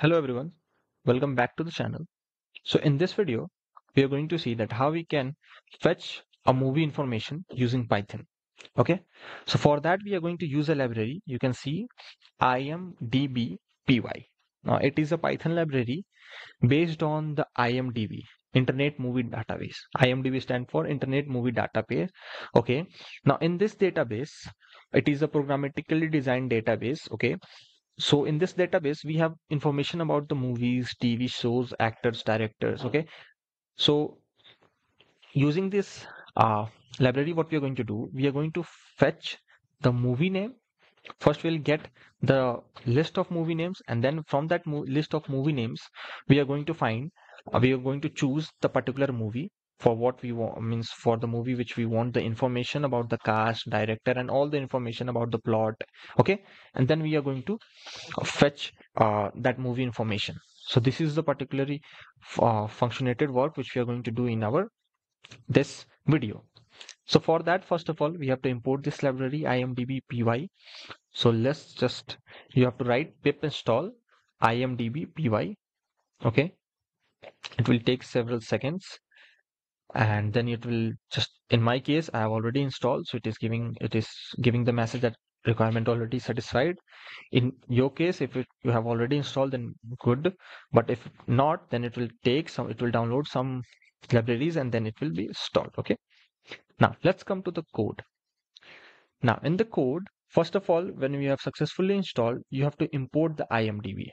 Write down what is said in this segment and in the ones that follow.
Hello everyone, welcome back to the channel. So in this video, we are going to see that how we can fetch a movie information using Python. Okay, so for that we are going to use a library. You can see IMDbPy. Now it is a Python library based on the IMDb, Internet Movie Database. IMDb stands for Internet Movie Database. Okay, now in this database, it is a programmatically designed database. Okay. So in this database, we have information about the movies, TV shows, actors, directors. Okay. So using this library, what we are going to do, we are going to fetch the movie name. First, we'll get the list of movie names. And then from that list of movie names, we are going to find, we are going to choose the particular movie for what we want, means for the movie which we want the information about the cast, director, and all the information about the plot. Okay, and then we are going to fetch that movie information. So this is the particularly functionated work which we are going to do in our this video. So for that, first of all, we have to import this library IMDbPy. So let's just, you have to write pip install IMDbPy. Okay, it will take several seconds. And then it will just, in my case, I have already installed, so it is giving the message that requirement already satisfied. In your case, if you have already installed, then good. But if not, then it will take some, it will download some libraries and then it will be installed. Okay. Now let's come to the code. Now in the code, first of all, when we have successfully installed, you have to import the IMDb.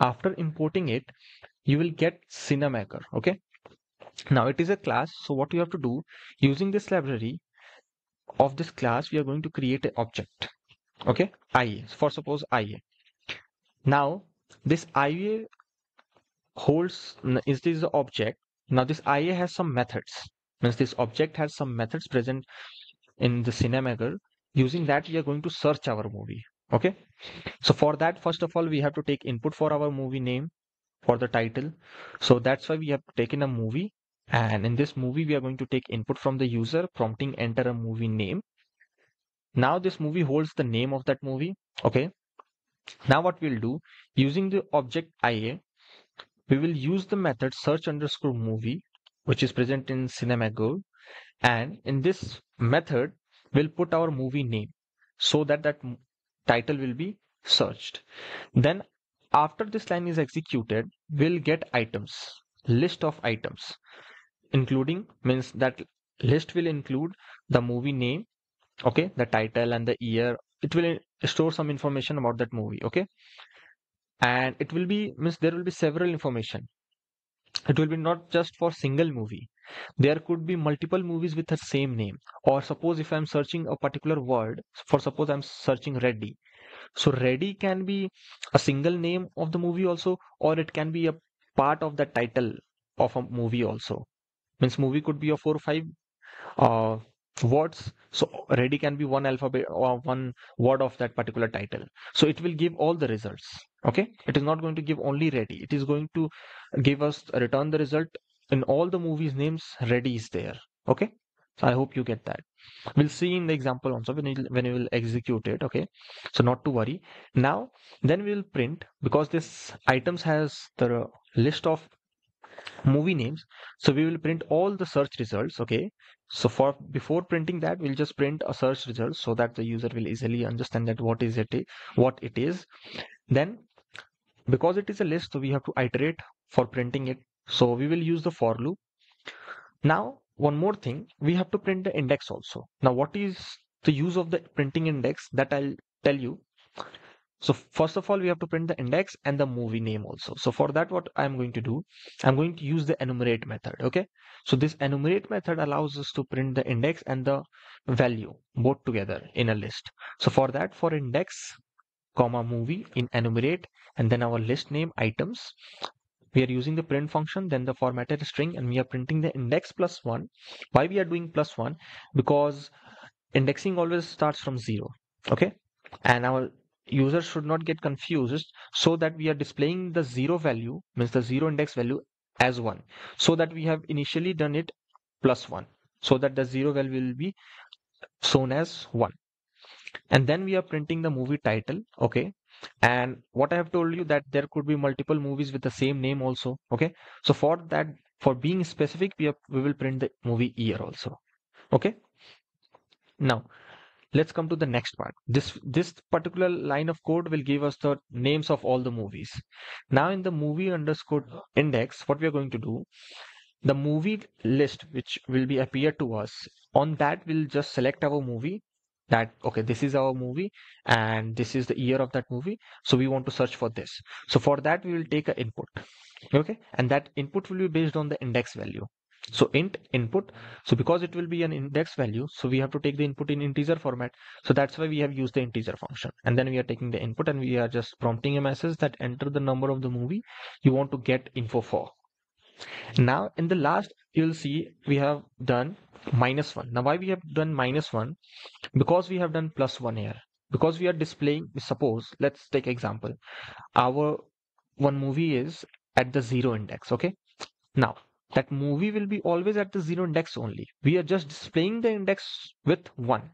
After importing it, you will get Cinemaker. Okay. Now it is a class, so what you have to do, using this library of this class, we are going to create an object. Okay, IA, for suppose IA. Now this IA holds, is this the object. Now this IA has some methods, means this object has some methods present in the Cinemaker. Using that, we are going to search our movie. Okay, so for that, first of all, we have to take input for our movie name, for the title. So that's why we have taken a movie, and in this movie we are going to take input from the user prompting enter a movie name. Now this movie holds the name of that movie. Okay, now what we'll do, using the object IA, we will use the method search underscore movie which is present in CinemaGo, and in this method we'll put our movie name so that that title will be searched. Then after this line is executed, we'll get items, list of items, including, means that list will include the movie name, okay, the title and the year. It will store some information about that movie. Okay, and it will be, means there will be several information. It will be not just for single movie. There could be multiple movies with the same name. Or suppose if I'm searching a particular word, for suppose I'm searching Ready. So Ready can be a single name of the movie also, or it can be a part of the title of a movie also. Means movie could be a 4 or 5 words. So Ready can be one alphabet or one word of that particular title. So it will give all the results. Okay, it is not going to give only Ready. It is going to give us, return the result in all the movies names Ready is there. Okay, so I hope you get that. We'll see in the example also when we will execute it. Okay, so not to worry. Now then we will print, because this items has the list of movie names, so we will print all the search results. Okay, so for before printing that, we'll just print a search result so that the user will easily understand that what it is. Then because it is a list, so we have to iterate for printing it, so we will use the for loop. Now one more thing, we have to print the index also. Now what is the use of the printing index, that I'll tell you. So first of all, we have to print the index and the movie name also. So for that, what I'm going to do, I'm going to use the enumerate method. Okay, so this enumerate method allows us to print the index and the value both together in a list. So for that, for index comma movie in enumerate, and then our list name items, we are using the print function, then the formatted string, and we are printing the index +1. Why we are doing +1? Because indexing always starts from 0. Okay, and our users should not get confused, so that we are displaying the 0 value, means the 0 index value as 1, so that we have initially done it +1, so that the 0 value will be shown as 1. And then we are printing the movie title. Okay, And what I have told you that there could be multiple movies with the same name also. Okay, so for that, for being specific, we will print the movie year also. Okay, now let's come to the next part. This particular line of code will give us the names of all the movies. Now in the movie underscore index, what we are going to do, the movie list which will be appear to us, on that we'll just select our movie, that okay, this is our movie and this is the year of that movie, so we want to search for this. So for that we will take an input, okay, and that input will be based on the index value. So int input, so because it will be an index value, so we have to take the input in integer format, so that's why we have used the integer function. And then we are taking the input and we are just prompting a message that enter the number of the movie you want to get info for. Now in the last, you'll see we have done -1. Now why we have done -1? Because we have done +1 here, because we are displaying, suppose let's take example, our one movie is at the 0 index. Okay, now that movie will be always at the 0 index only. We are just displaying the index with 1.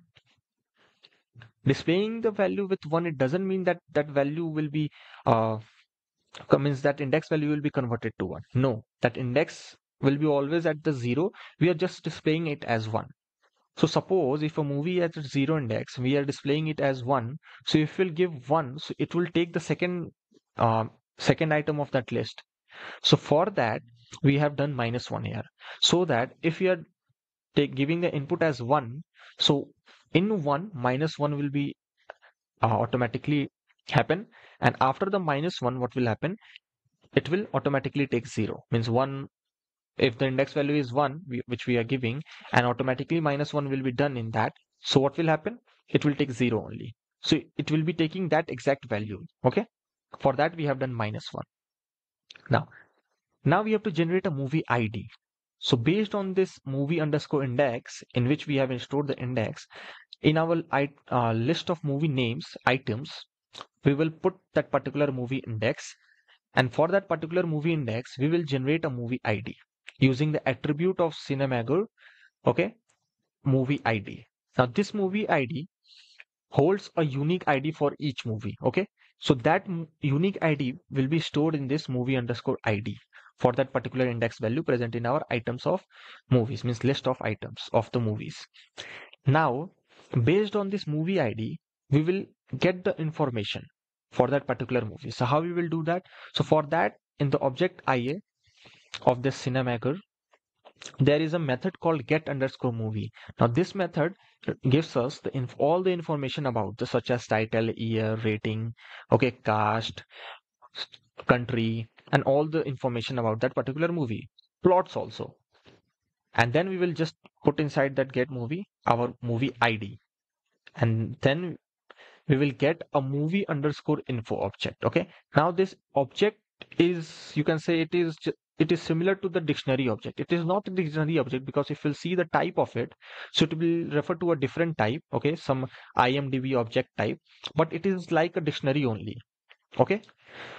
Displaying the value with 1, it doesn't mean that that value will be, means that index value will be converted to 1. No, that index will be always at the 0. We are just displaying it as 1. So suppose if a movie has a 0 index, we are displaying it as 1. So if we'll give 1, so it will take the second item of that list. So for that, we have done -1 here, so that if we are giving the input as 1, so in 1 -1 will be automatically happen, and after the -1 what will happen, it will automatically take 0, means 1, if the index value is 1 which we are giving, and automatically -1 will be done in that, so what will happen, it will take 0 only, so it will be taking that exact value. Okay, for that we have done -1. Now we have to generate a movie ID. So based on this movie underscore index, in which we have stored the index, in our list of movie names, items, we will put that particular movie index. And for that particular movie index, we will generate a movie ID using the attribute of CinemaGo, okay, movie ID. Now this movie ID holds a unique ID for each movie. Okay, so that unique ID will be stored in this movie underscore ID for that particular index value present in our items of movies, means list of items of the movies. Now, based on this movie ID, we will get the information for that particular movie. So how we will do that? So for that, in the object IA of this CinemaGo, there is a method called get underscore movie. Now this method gives us the all the information about this, such as title, year, rating, okay, cast, country, and all the information about that particular movie, plots also. And then we will just put inside that get movie our movie ID, and then we will get a movie underscore info object. Okay, now this object is, you can say, it is similar to the dictionary object. It is not a dictionary object, because if you'll see the type of it, so it will refer to a different type, okay, some IMDb object type, but it is like a dictionary only. Okay,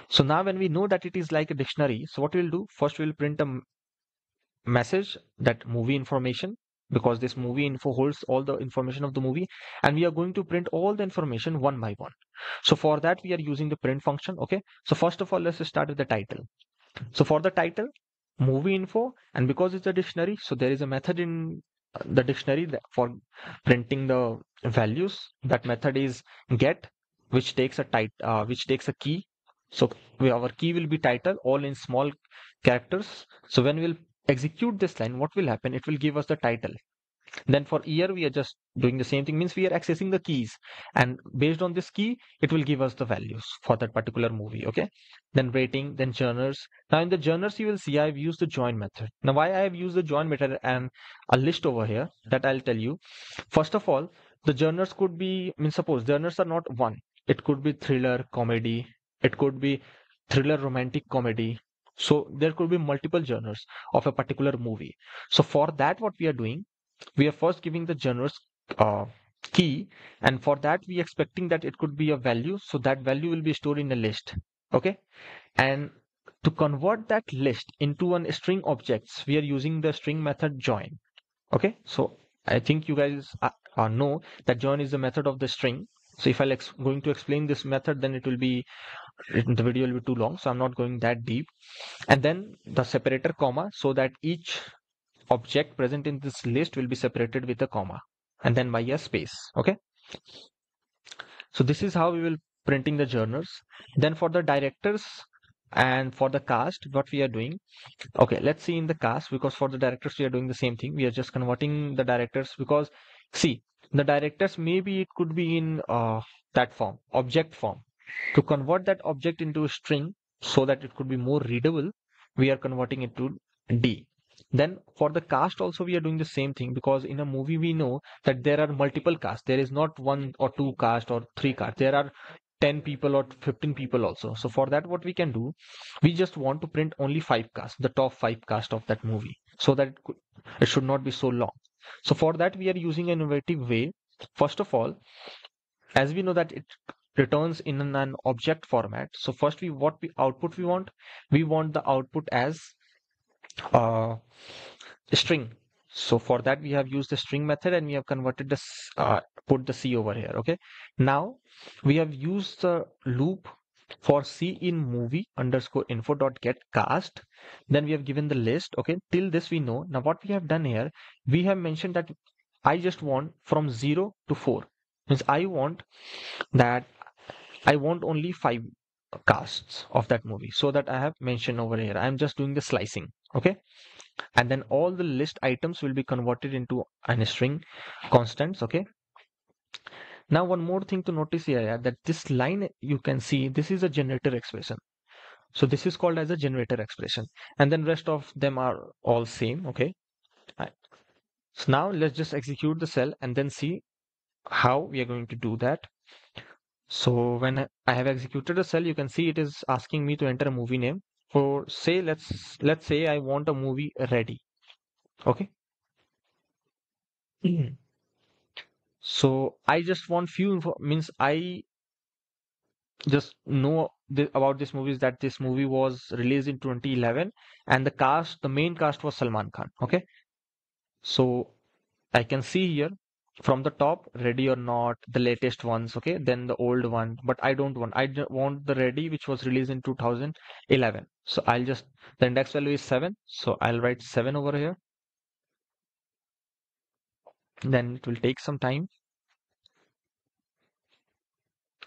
so now when we know that it is like a dictionary, so what we'll do, first we'll print a message that movie information, because this movie info holds all the information of the movie, and we are going to print all the information one by one. So for that we are using the print function. Okay, so first of all, let's start with the title. So for the title, movie info, and because it's a dictionary, so there is a method in the dictionary that for printing the values. That method is get, which takes a key. So our key will be title, all in small characters. So when we'll execute this line, what will happen? It will give us the title. Then for year, we are just doing the same thing, means we are accessing the keys, and based on this key, it will give us the values for that particular movie. Okay, then rating, then genres. Now in the genres, you will see I have used the join method. Now why I have used the join method and a list over here, that I'll tell you. First of all, the genres could be, I mean, suppose genres are not one. It could be thriller, comedy, it could be thriller, romantic comedy. So there could be multiple genres of a particular movie. So for that, what we are doing, we are first giving the genres key, and for that we are expecting that it could be a value, so that value will be stored in a list. Okay, and to convert that list into an string objects, we are using the string method join. Okay, so I think you guys know that join is the method of the string. So if I'm going to explain this method, then it will be, the video will be too long, so I'm not going that deep. And then the separator comma, so that each object present in this list will be separated with a comma and then by a space. Okay, so this is how we will printing the journals. Then for the directors and for the cast, what we are doing, okay, let's see in the cast, because for the directors we are doing the same thing. We are just converting the directors, because see, the directors, maybe it could be in that form, object form. To convert that object into a string so that it could be more readable, we are converting it to D. Then for the cast also we are doing the same thing, because in a movie we know that there are multiple casts. There is not one or two cast or three cast. There are 10 people or 15 people also. So for that, what we can do, we just want to print only 5 casts, the top 5 cast of that movie, so that it should not be so long. So for that, we are using an innovative way. First of all, as we know that it returns in an object format. So first, what output we want? We want the output as string. So for that, we have used the string method and we have converted this, put the C over here. Okay. Now we have used the loop for C in movie underscore info dot get cast. Then we have given the list. Okay. Till this we know. Now what we have done here, we have mentioned that I just want from 0 to 4. Means I want only 5 casts of that movie. So that I have mentioned over here. I am just doing the slicing. Okay. And then all the list items will be converted into a string constants. Okay. Now one more thing to notice here, that this line, you can see this is a generator expression. So this is called as a generator expression. And then rest of them are all same. Okay. So now let's just execute the cell and then see how we are going to do that. So when I have executed a cell, you can see it is asking me to enter a movie name. For say, let's say I want a movie Ready. Okay. So I just want few info, means I just know about this movie is that this movie was released in 2011 and the cast, the main cast was Salman Khan. Okay. So I can see here from the top, Ready or Not, the latest ones. Okay. Then the old one, but I want the Ready, which was released in 2011. So I'll just, the index value is 7. So I'll write 7 over here. Then it will take some time.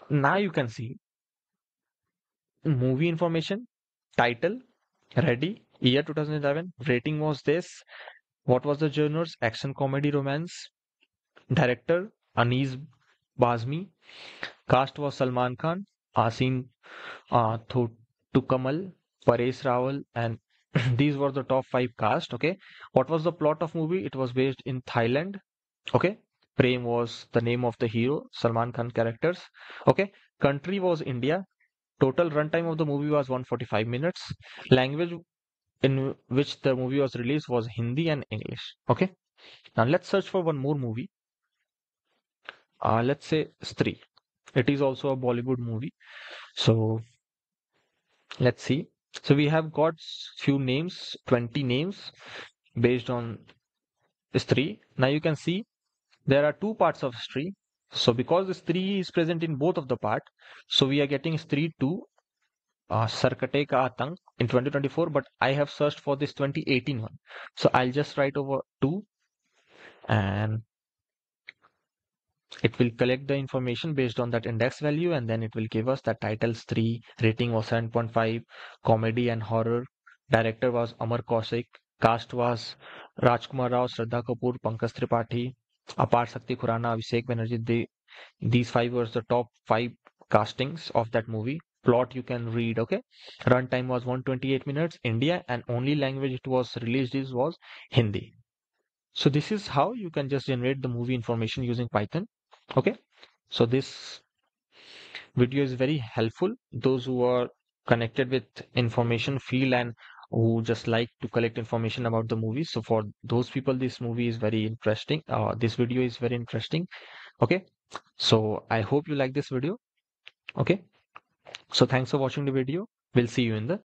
Now you can see movie information, title, Ready, year 2011, rating was this, what was the genres, action, comedy, romance, director, Anees Bazmi, cast was Salman Khan, Asin, Thukamal, Paresh Rawal, and these were the top 5 cast. Okay. What was the plot of movie? It was based in Thailand. Okay. Prem was the name of the hero, Salman Khan characters. Okay. Country was India. Total runtime of the movie was 145 minutes. Language in which the movie was released was Hindi and English. Okay. Now let's search for one more movie. Let's say Stree. It is also a Bollywood movie. So let's see. So we have got few names, 20 names based on Stree. Now you can see there are two parts of Stree. So because this Stree is present in both of the part, so we are getting Stree 2 Sarkate Ka Atank in 2024. But I have searched for this 2018 one. So I'll just write over 2 and it will collect the information based on that index value, and then it will give us that titles 3, rating was 7.5, comedy and horror, director was Amar Kausik, cast was Rajkumar Rao, Sraddha Kapoor, Pankas Tripathi, Aparshakti Khurana, Vishek Venerjit. These 5 were the top 5 castings of that movie. Plot you can read. Okay. Runtime was 128 minutes, India, and only language it was released is was Hindi. So this is how you can just generate the movie information using Python. Okay, so this video is very helpful. Those who are connected with information field and who just like to collect information about the movie. So for those people, this movie is very interesting. This video is very interesting. Okay, so I hope you like this video. Okay, so thanks for watching the video. We'll see you in the